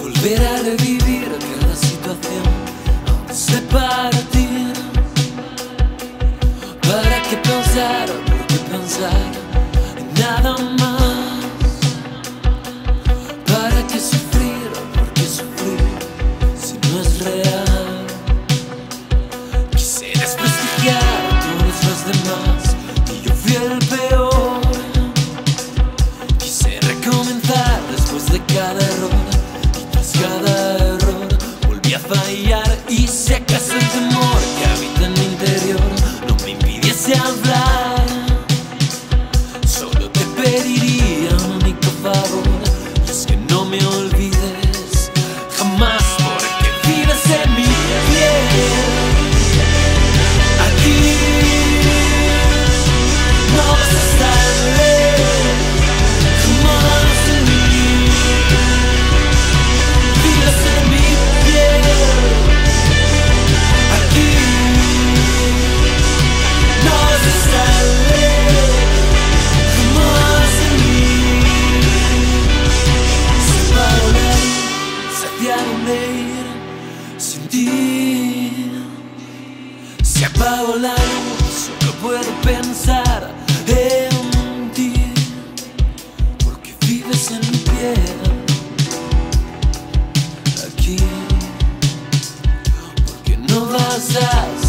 Volver a revivir cada situación, aunque sepa de ti. ¿Para qué pensar, por qué pensar en nada más? ¿Para qué sufrir, por qué sufrir si no es real? Quise desprestigiar a todos los demás y yo fui el peor. Quise recomenzar después de cada error. Cada error volví a fallar y si acaso el temor que habita en mi interior no me impidiese hablar, solo te pediría un único favor, y es que no me olvides jamás, porque vives en mi piel. Aquí no vas a estar lejos, jamás de mí. Se apagó la luz, solo puedo pensar en ti, porque vives en mi piel. Aquí, porque no vas a